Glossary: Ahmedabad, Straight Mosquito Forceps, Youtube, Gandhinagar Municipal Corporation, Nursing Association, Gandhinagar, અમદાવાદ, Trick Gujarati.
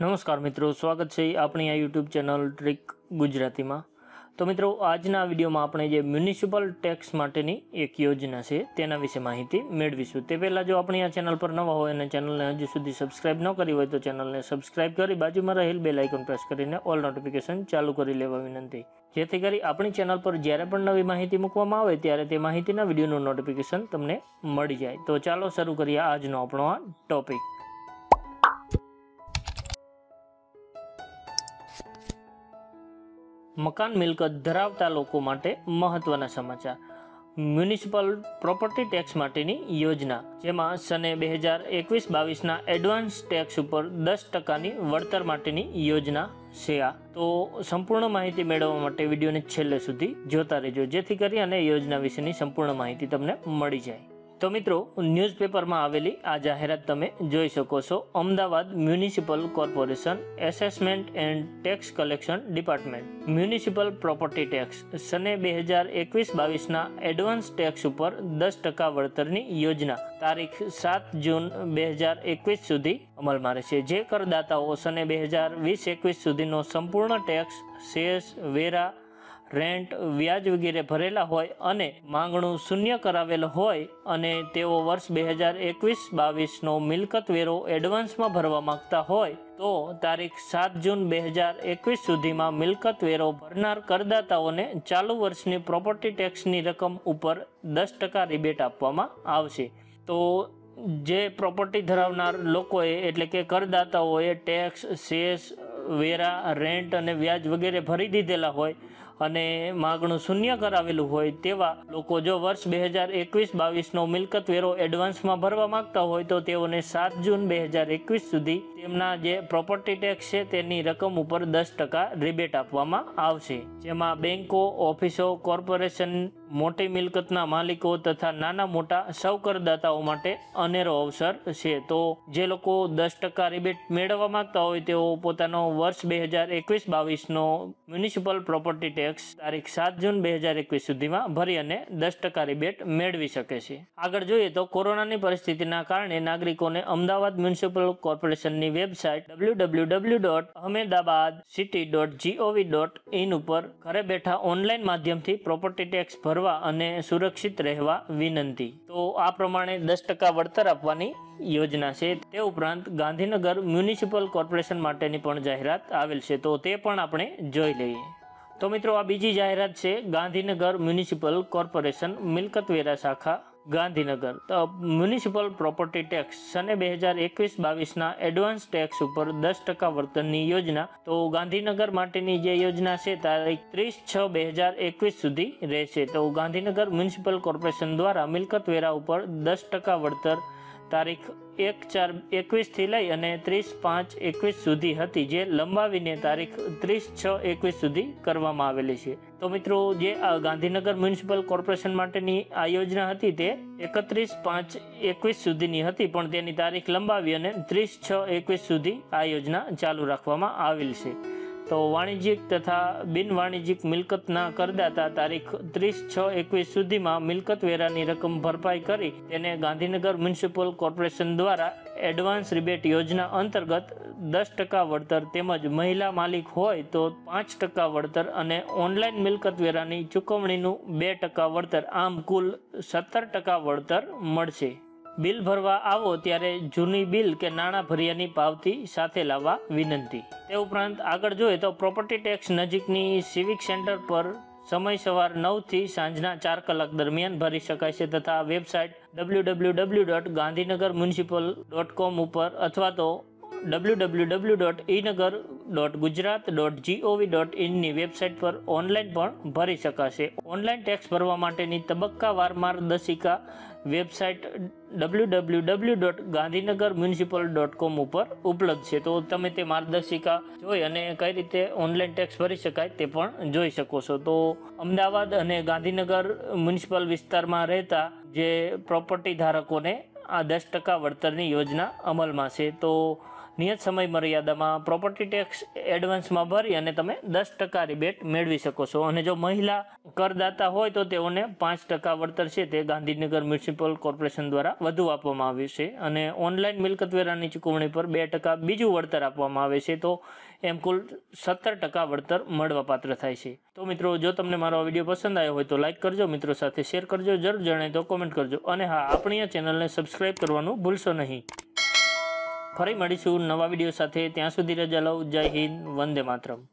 नमस्कार मित्रों, स्वागत है अपनी आ यूट्यूब चैनल ट्रिक गुजराती में। तो मित्रों, आजना विडियो में आपणे जे म्युनिसिपल टैक्स माटेनी एक योजना है तेना विषे माहिती मेळवीशुं। ते पहेला जो अपनी आ चैनल पर नवा होय अने चैनल ने हजू सुधी सब्सक्राइब न करी होय तो चैनल ने सब्सक्राइब करी बाजू में रहेल बेल आइकन प्रेस करीने ऑल नोटिफिकेशन चालू करी लेवा विनंती, जेथी करी अपनी चैनल पर ज्यारे पण नवी माहिती मूकवामां आवे त्यारे ते माहितीना विडियोनुं नोटिफिकेशन तमने मळी जाय। तो चालो शरू करीए आजनो आपणो आ टॉपिक। मकान मिलकत धरावता लोको माटे महत्वना समाचार। म्युनिसिपल प्रॉपर्टी टैक्स माटेनी योजना जेमां सने 2021-22 ना एडवांस टैक्स पर 10% वळतर माटेनी योजना छे। आ तो संपूर्ण माहिती मेळववा माटे विडियोने छेल्ले सुधी जोता रहेजो, जेथी करी अने योजना विशेनी संपूर्ण माहिती तमने मळी जाय। तो मित्रों, न्यूज़पेपर में आवेली आ जाहेरात तमे जोई शको छो। Ahmedabad municipal corporation assessment and tax collection department municipal property tax सने 2021-22 ना एडवांस टैक्स पर 10% वळतरनी योजना तारीख 7 जून 2021 सुधी अमल में रहेशे, जे करदाताओ सने 2020-21 सुधीनो संपूर्ण टैक्स, सेस, वेरा, रेंट, व्याज वगैरह भरेला होय अने मांगणुं शून्य करावेल होय अने तेओ वर्ष 2021-22 नो मिलकत वेरो एडवांस में भरवा मांगता होय तो तारीख 7 जून 2021 सुधी में मिलकत वेरो भरनार करदाताओने चालू वर्षनी प्रॉपर्टी टैक्सनी रकम उपर 10% रिबेट आपवामां आवशे। तो जे प्रॉपर्टी धरावनार लोकोए एटले के करदाताओए टैक्स, सेस, वेरा, रेंट अने व्याज वगैरह भरी दीधेला होय अने मागणुं शून्य करावेलुं होय तेवा लोको जो वर्ष 2021-22 नो मिलकत वेरो एडवांस में भरवा मांगता होय तो तेओने 7 जून 2021 सुधी तेमना जे प्रॉपर्टी टैक्स छे तेनी रकम उपर 10% रिबेट आपवामां आवशे, जेमां बेंको, ऑफिसो, कॉर्पोरेशन, मोटी मिलकतना मालिको तथा नाना मोटा सौ करदाताओ माटे अनेरो अवसर छे। तो जे लोको 10% रिबेट मेळववा मांगता होय तेओ पोतानो वर्ष 2021-22 नो म्युनिसिपल प्रॉपर्टी टैक्स तारीख 7 जून 2021 सुधी में भरी अने 10% रिबेट मेळवी शके छे। आगळ जोईए तो कोरोनानी परिस्थितिना कारणे नागरिकोने अमदावाद म्युनिसिपल कॉर्पोरेशननी वेबसाइट www.ahmedabadcity.gov.in पर घरे बैठा ऑनलाइन माध्यमथी प्रॉपर्टी टैक्स भरवा अने सुरक्षित रहेवा विनंती। तो आ प्रमाणे 10% वळतर आपवानी योजना छे। ते उपरांत गांधीनगर म्युनिसिपल कॉर्पोरेशन माटेनी पण जाहेरात आवेल छे तो ते पण आपणे जोई लઈએ। तो मित्रों, आ बीजी जाहेरात छे गांधीनगर म्युनिसिपल कॉर्पोरेशन मिलकत वेरा शाखा गांधीनगर। तो म्युनिसिपल प्रॉपर्टी टैक्स सने 2021-22 ना एडवांस टैक्स पर 10% वर्तननी योजना तो गांधीनगर माटेनी जे योजना छे तारीख 30/6/2021 सुधी रहेशे। तो गांधीनगर म्युनिसिपल कॉर्पोरेशन द्वारा मिलकत वेरा पर 10% वर्तर तारीख 1/4/21 थी लई अने 30/5/21 सुधी हती, जे लंबावीने तारीख 30/6/21 सुधी करवामां आवेली छे। तो मित्रों, जे गांधीनगर म्युनिसिपल कॉर्पोरेशन माटेनी आ योजना हती ते 31/5/21 सुधीनी हती पण तेनी तारीख लंबावी अने 30/6/21 सुधी आ योजना चालू राखवामां आवेल छे। तो वाणिज्यिक तथा बिनवाणिज्यिक मिलकतना करदाता तारीख 30/6/21 सुधी में मिलकत वेरानी रकम भरपाई करी तेने गांधीनगर म्युनिसिपल कॉर्पोरेशन द्वारा एडवांस रिबेट योजना अंतर्गत 10% वळतर तेमज महिला मालिक होय तो 5% वळतर अने ऑनलाइन मिलकत वेरानी चूकवणीनु 2% वळतर आम कुल 17% वळतर मळशे। बिल भरवा आवो त्यारे जूनी बिल के नाणां भर्यानी पावती साथे लावा विनंती। ते उपरांत आगळ जोईए तो प्रॉपर्टी टैक्स नजीकनी सिविक सेंटर पर समय सवार 9 થી સાંજના 4 કલાક दरमियान भरी शकाय छे तथा वेबसाइट www.gandhinagarmunicipal.com पर अथवा तो www.inagar.gujarat.gov.in ની વેબસાઇટ પર ઓનલાઈન પણ ભરી શકાશે। ઓનલાઈન ટેક્સ ભરવા માટેની તબક્કાવાર માર્ગદર્શિકા વેબસાઇટ www.gandhinagarmunicipal.com ઉપર ઉપલબ્ધ છે। તો તમે તે માર્ગદર્શિકા જોઈ અને કઈ રીતે ઓનલાઈન ટેક્સ ભરી શકાય તે પણ જોઈ શકો છો। તો અમદાવાદ અને ગાંધીનગર મ્યુનિસિપલ વિસ્તારમાં રહેતા જે પ્રોપર્ટી ધારકોને આ 10% વળતરની યોજના અમલમાં છે। તો નિયત સમય મર્યાદામાં પ્રોપર્ટી ટેક્સ એડવાન્સમાં ભરી અને તમે 10% રિબેટ મેળવી શકો છો। અને જો મહિલા કરદાતા હોય તો તેઓને 5% વળતર છે તે ગાંધીનગર મ્યુનિસિપલ કોર્પોરેશન દ્વારા વધુ આપવામાં આવ્યું છે। અને ઓનલાઈન મિલકતવેરાની ચૂકવણી પર 2% બીજું વળતર આપવામાં આવે છે, તો એમ કુલ 17% વળતર મળવાપાત્ર થાય છે। તો મિત્રો, જો તમને મારો આ વિડીયો પસંદ આવ્યો હોય તો લાઇક કરજો, મિત્રો સાથે શેર કરજો, જરૂર જણાય તો કોમેન્ટ કરજો। અને હા, આપણી આ ચેનલને સબસ્ક્રાઈબ કરવાનું ભૂલશો નહીં। ફરી મળીશું નવા વિડીયો સાથે, ત્યાં સુધી રજા લઉં। જય હિન્દ, વંદે માતરમ।